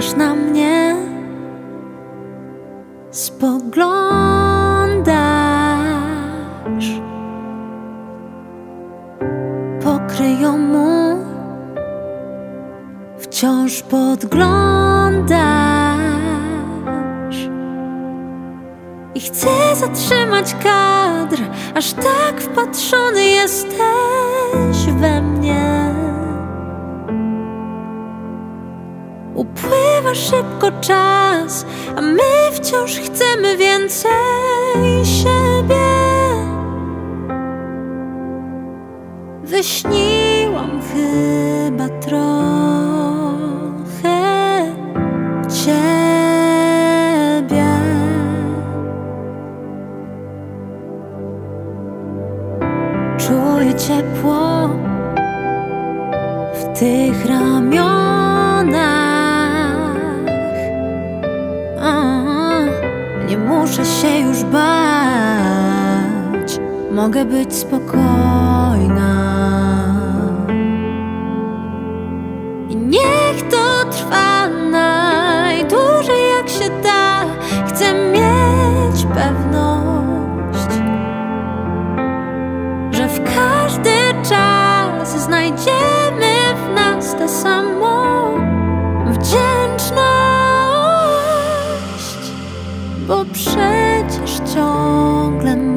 czekasz na mnie, spoglądasz. Pokryjomu wciąż podglądasz. I chcę zatrzymać kadr, aż tak wpatrzony jesteś we mnie. Upływa szybko czas, a my wciąż chcemy więcej siebie. Wyśniłam chyba trochę ciebie. Czuję ciepło w tych ramionach. Nie muszę się już bać, mogę być spokojna. I niech to trwa najdłużej jak się da, chcę mieć pewność, że w każdy czas znajdziemy w nas tę samą wdzięczność, bo przecież ciągle